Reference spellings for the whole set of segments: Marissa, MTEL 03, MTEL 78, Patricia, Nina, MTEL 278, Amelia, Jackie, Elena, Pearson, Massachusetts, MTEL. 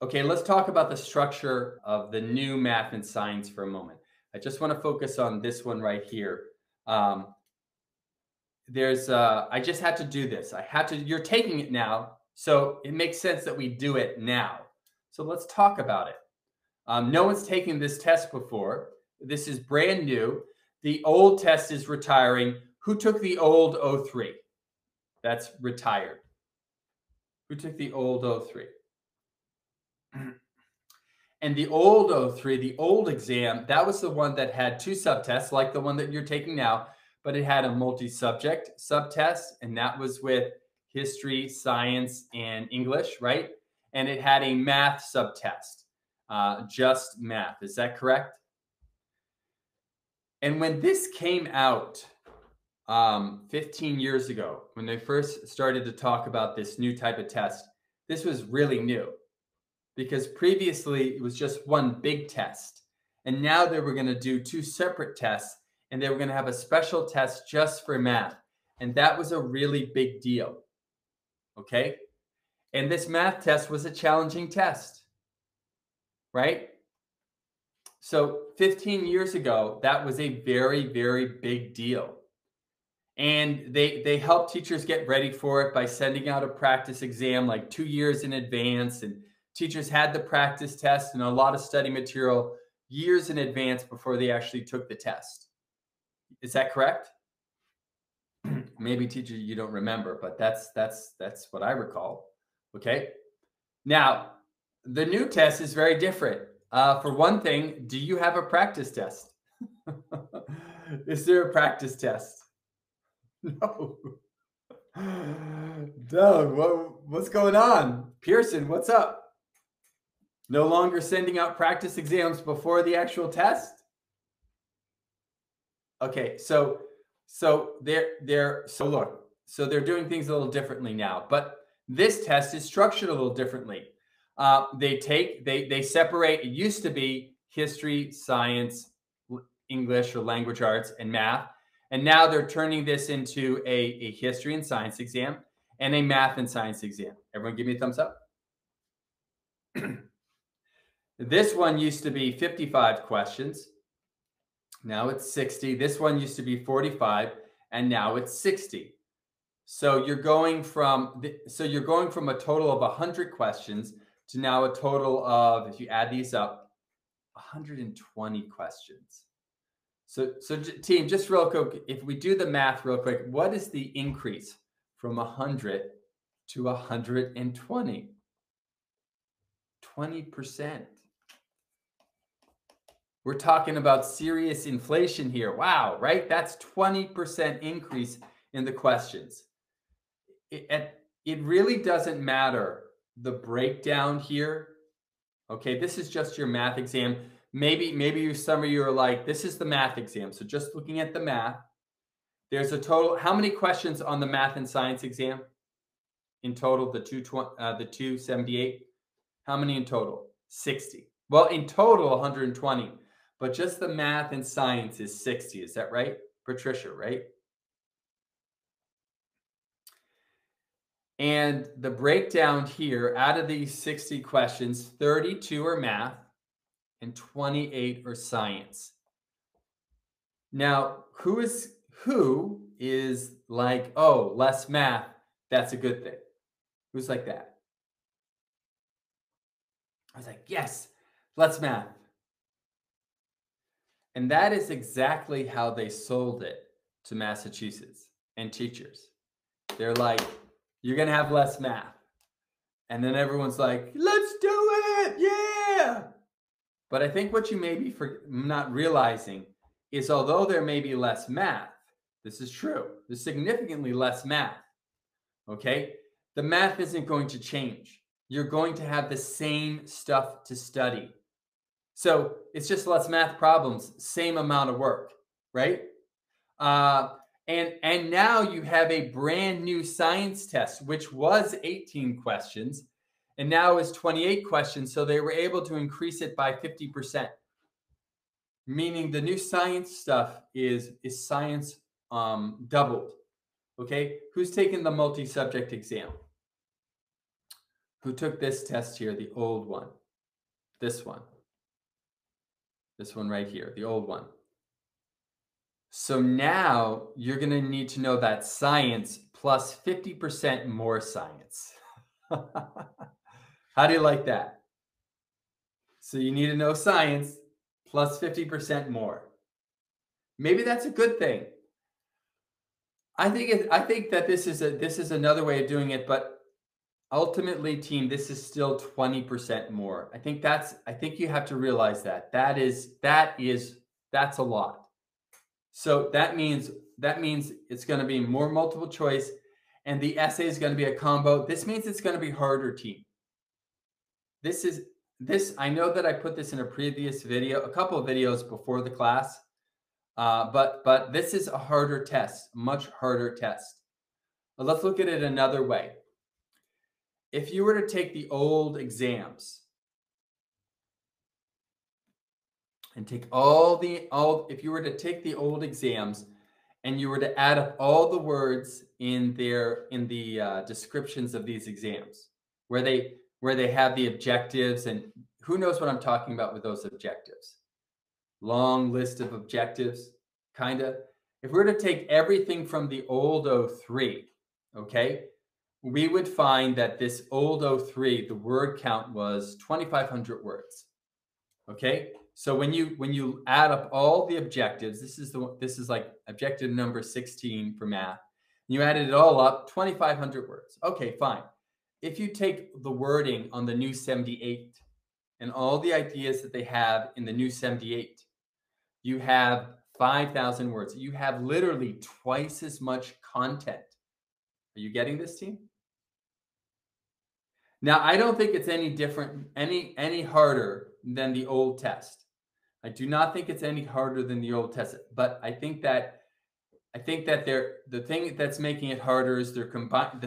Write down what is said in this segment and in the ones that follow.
Okay, let's talk about the structure of the new math and science for a moment. I just want to focus on this one right here. I just had to do this. You're taking it now, so it makes sense that we do it now. So let's talk about it. No one's taken this test before. This is brand new. The old test is retiring. Who took the old 03? That's retired. Who took the old 03? And the old 03, the old exam, that was the one that had two subtests, like the one that you're taking now, but it had a multi-subject subtest, and that was with history, science, and English, right? And it had a math subtest, just math. Is that correct? And when this came out 15 years ago, when they first started to talk about this new type of test, this was really new. Because previously it was just one big test. And now they were going to do two separate tests, and they were going to have a special test just for math. And that was a really big deal. Okay? And this math test was a challenging test, right? So 15 years ago, that was a very, very big deal. And they helped teachers get ready for it by sending out a practice exam like 2 years in advance, and teachers had the practice test and a lot of study material years in advance before they actually took the test. Is that correct? Maybe teacher, you don't remember, but that's what I recall. Okay. Now, the new test is very different. For one thing, do you have a practice test? Is there a practice test? No. Doug, what's going on? Pearson, what's up? No longer sending out practice exams before the actual test? Okay, so they're doing things a little differently now, but this test is structured a little differently. They separate, it used to be history, science, English or language arts, and math, and now they're turning this into a history and science exam and a math and science exam. Everyone give me a thumbs up. This one used to be 55 questions. Now it's 60. This one used to be 45, and now it's 60. So you're going from a total of 100 questions to now a total of, if you add these up, 120 questions. So team, just real quick, if we do the math real quick, what is the increase from 100 to 120? 20%. We're talking about serious inflation here. Wow, right? That's 20% increase in the questions. It really doesn't matter the breakdown here. Okay, this is just your math exam. Maybe some of you are like, this is the math exam. So just looking at the math, there's a total. How many questions on the math and science exam in total? The 278. How many in total? 60. Well, in total, 120. But just the math and science is 60. Is that right, Patricia, right? And the breakdown here, out of these 60 questions, 32 are math and 28 are science. Now, who is like, oh, less math, that's a good thing? Who's like that? I was like, yes, less math. And that is exactly how they sold it to Massachusetts and teachers. They're like, you're going to have less math. And then everyone's like, let's do it. Yeah. But I think what you may be not realizing is, although there may be less math, this is true, there's significantly less math. Okay. The math isn't going to change. You're going to have the same stuff to study. So it's just less math problems, same amount of work, right? And now you have a brand new science test, which was 18 questions and now is 28 questions. So they were able to increase it by 50%, meaning the new science stuff is science doubled. Okay, who's taking the multi-subject exam? who took this test here, the old one, this one right here, the old one. So now you're going to need to know that science plus 50% more science. How do you like that? So you need to know science plus 50% more. Maybe that's a good thing. I think that this is another way of doing it, but ultimately, team, this is still 20% more. I think you have to realize that. That's a lot. So that means it's going to be more multiple choice, and the essay is going to be a combo. This means it's going to be harder, team. This I know that I put this in a previous video, a couple of videos before the class. But this is a harder test, much harder test. But let's look at it another way. If you were to take the old exams and you were to add up all the words in the descriptions of these exams, where they have the objectives, and who knows what I'm talking about with those objectives. Long list of objectives, kind of. If we were to take everything from the old O3, okay, we would find that this old O3, the word count was 2,500 words. Okay, so when you add up all the objectives, this is like objective number 16 for math. You added it all up, 2,500 words. Okay, fine. If you take the wording on the new 78 and all the ideas that they have in the new 78, you have 5,000 words. You have literally twice as much content. Are you getting this, team? Now, I don't think it's any different, any harder than the old test. I do not think it's any harder than the old test, but I think that the thing that's making it harder is the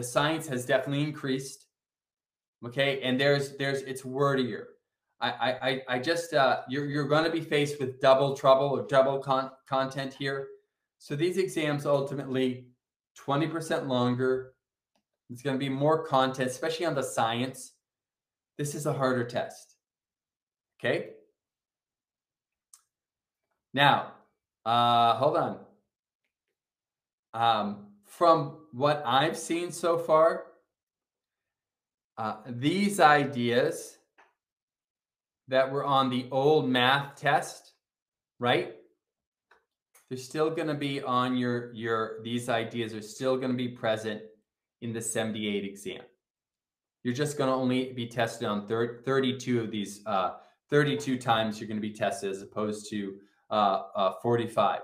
science has definitely increased. Okay, and it's wordier. you're going to be faced with double trouble or double content here. So these exams ultimately 20% longer. It's going to be more content, especially on the science. This is a harder test. Okay. Now, hold on. From what I've seen so far, these ideas that were on the old math test, right? They're still going to be on these ideas are still going to be present in the 78 exam. You're just going to only be tested on 32 of these, 32 times you're going to be tested as opposed to 45.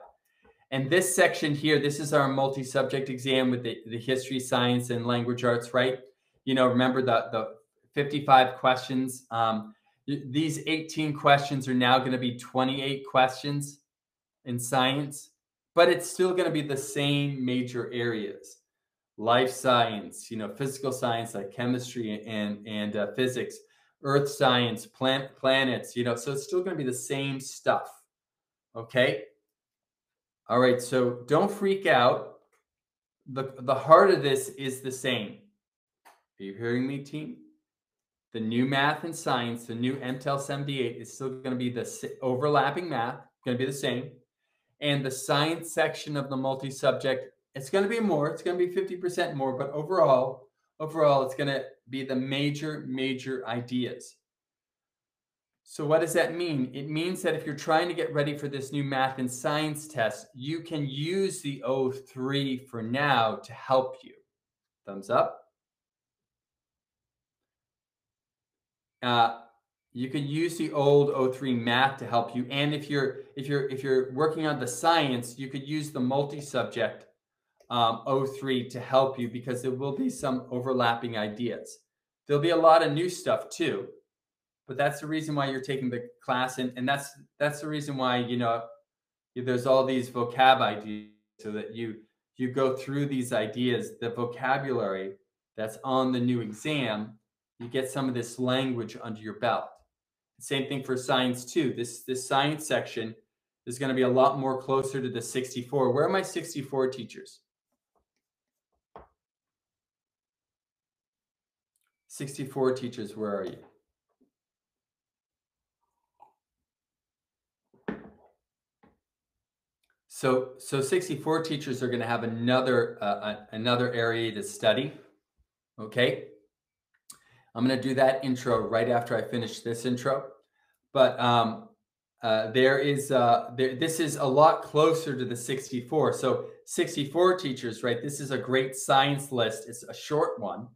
And this section here, this is our multi-subject exam with the history, science, and language arts, right? You know, remember the 55 questions, these 18 questions are now going to be 28 questions in science, but it's still going to be the same major areas: life science, you know, physical science like chemistry and physics, earth science, planets, you know, so it's still going to be the same stuff. Okay. All right. So don't freak out. The heart of this is the same. Are you hearing me, team? The new math and science, the new MTEL 78 is still going to be the overlapping math, going to be the same. And the science section of the multi-subject, it's going to be more. It's going to be 50% more. But overall, it's going to be the major ideas. So what does that mean? It means that if you're trying to get ready for this new math and science test, you can use the O3 for now to help you. Thumbs up. You can use the old O3 math to help you, and if you're working on the science, you could use the multi-subject O3 to help you, because there will be some overlapping ideas. There'll be a lot of new stuff too, but that's the reason why you're taking the class, and that's the reason why, you know, there's all these vocab ideas, so that you go through these ideas, the vocabulary that's on the new exam. You get some of this language under your belt. Same thing for science too. This science section is going to be a lot more closer to the 64. Where are my 64 teachers? 64 teachers, where are you? So 64 teachers are going to have another area to study. Okay, I'm going to do that intro right after I finish this intro. But this is a lot closer to the 64. So 64 teachers, right? This is a great science list. It's a short one.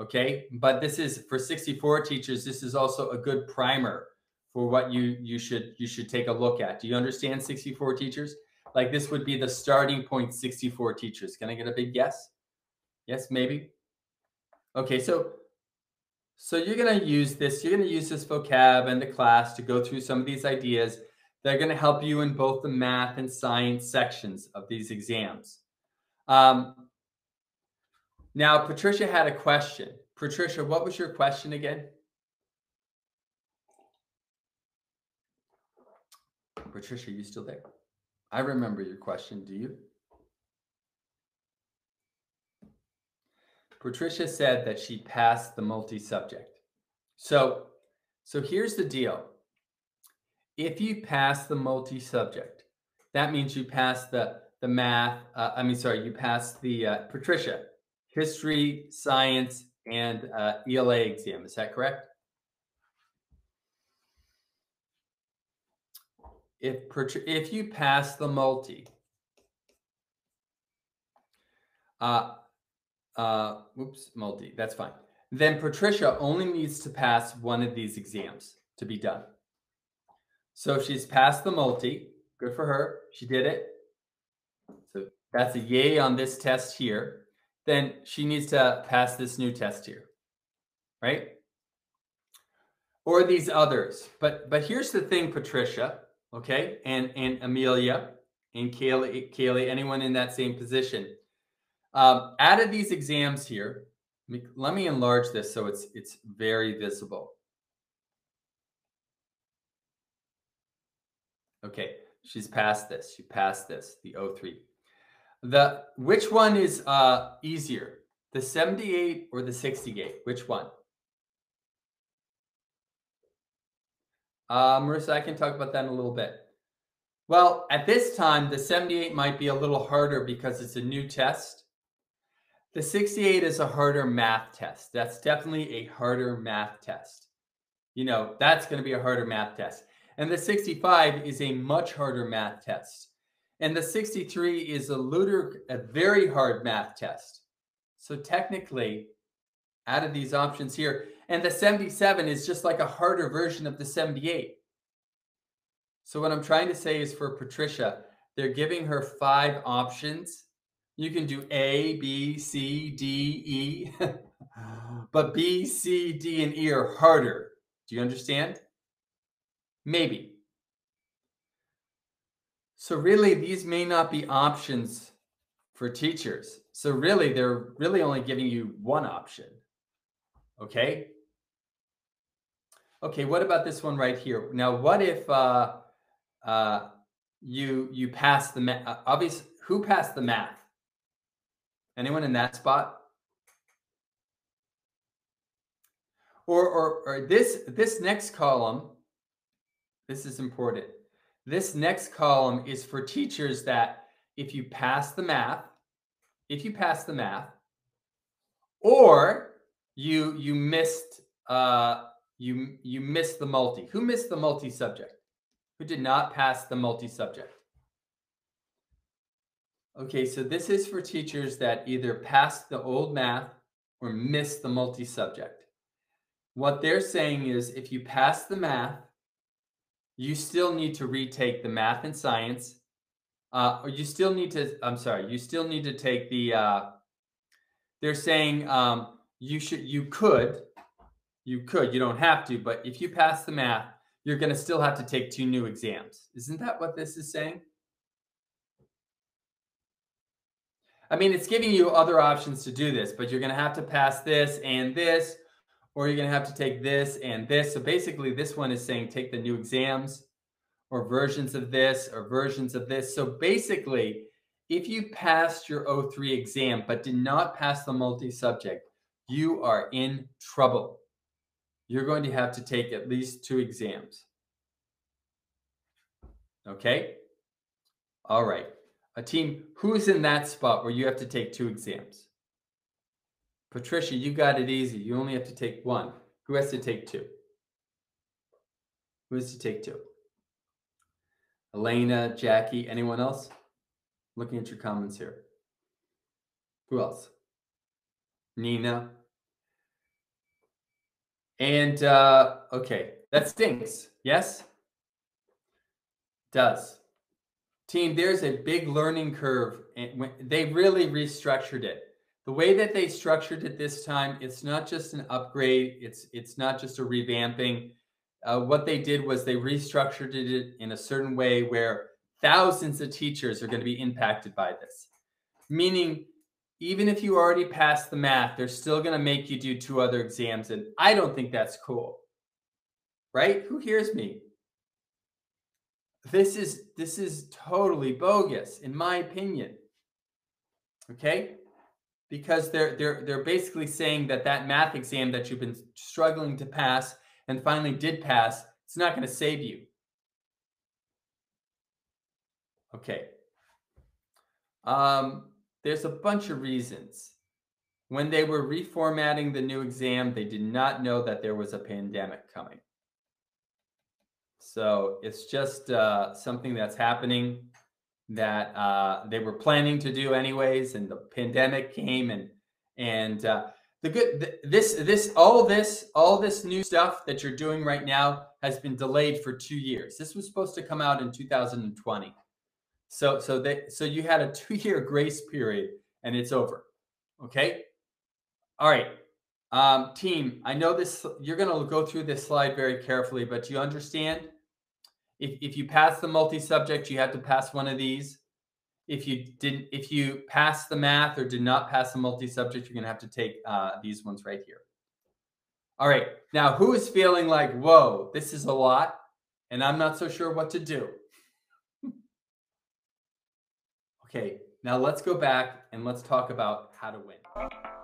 Okay, but this is for 64 teachers. This is also a good primer for what you should take a look at. Do you understand 64 teachers? Like, this would be the starting point, 64 teachers. Can I get a big guess? Yes, maybe. Okay, so you're going to use this vocab and the class to go through some of these ideas that are going to help you in both the math and science sections of these exams. Now, Patricia had a question. Patricia, what was your question again? Patricia, are you still there? I remember your question, do you? Patricia said that she passed the multi-subject. So here's the deal. If you pass the multi-subject, that means you pass the math, you pass the, Patricia, history, science, and ELA exam. Is that correct? If you pass the multi, that's fine. Then Patricia only needs to pass one of these exams to be done. So if she's passed the multi, good for her. She did it. So that's a yay on this test here. Then she needs to pass this new test here, right? Or these others. But here's the thing, Patricia, okay? And Amelia and Kaylee, anyone in that same position. Out of these exams here, let me enlarge this so it's very visible. Okay, she's passed this. She passed this, the 03. Which one is easier, the 78 or the 68? Which one? Marissa, I can talk about that in a little bit. Well, at this time, the 78 might be a little harder because it's a new test. The 68 is a harder math test. That's definitely a harder math test. You know, that's going to be a harder math test. And the 65 is a much harder math test. And the 63 is a very hard math test. So technically, out of these options here, and the 77 is just like a harder version of the 78. So what I'm trying to say is, for Patricia, they're giving her 5 options. You can do A, B, C, D, E, but B, C, D, and E are harder. Do you understand? Maybe. So really, these may not be options for teachers. So really, they're really only giving you one option. Okay? Okay, what about this one right here? Now, what if you pass the math? Obviously, who passed the math? Anyone in that spot? Or this next column, this is important. This next column is for teachers that if you pass the math, or you missed the multi. Who missed the multi subject? Who did not pass the multi subject? Okay, so this is for teachers that either passed the old math or missed the multi subject. What they're saying is, if you pass the math, you still need to retake the math and science, you still need to take the, they're saying you don't have to, but if you pass the math, you're going to still have to take 2 new exams. Isn't that what this is saying? I mean, it's giving you other options to do this, but you're going to have to pass this and this, or you're going to have to take this and this. So basically, this one is saying take the new exams or versions of this or versions of this. So basically, if you passed your 03 exam but did not pass the multi-subject, you are in trouble. You're going to have to take at least 2 exams. Okay? All right. A team, who's in that spot where you have to take 2 exams? Patricia, you got it easy. You only have to take 1. Who has to take 2? Who has to take 2? Elena, Jackie, anyone else? Looking at your comments here. Who else? Nina. And, okay, that stinks. Yes? Does. Team, there's a big learning curve. And they really restructured it. The way that they structured it this time, it's not just an upgrade. It's not just a revamping. What they did was they restructured it in a certain way where thousands of teachers are going to be impacted by this. Meaning, even if you already passed the math, they're still going to make you do 2 other exams. And I don't think that's cool. Right? Who hears me? This is totally bogus, in my opinion. Okay? Because they're basically saying that that math exam that you've been struggling to pass and finally did pass, it's not going to save you. Okay. There's a bunch of reasons. When they were reformatting the new exam, they did not know that there was a pandemic coming. So it's just something that's happening that they were planning to do anyways, and the pandemic came, and the good all this new stuff that you're doing right now has been delayed for 2 years. This was supposed to come out in 2020. So you had a 2-year grace period, and it's over. Okay. All right. Team, I know this, you're going to go through this slide very carefully, but do you understand? If you pass the multi-subject, you have to pass 1 of these. If you pass the math or did not pass the multi-subject, you're going to have to take these ones right here. All right. Now, who is feeling like, whoa, this is a lot, and I'm not so sure what to do? Okay, now let's go back and let's talk about how to win.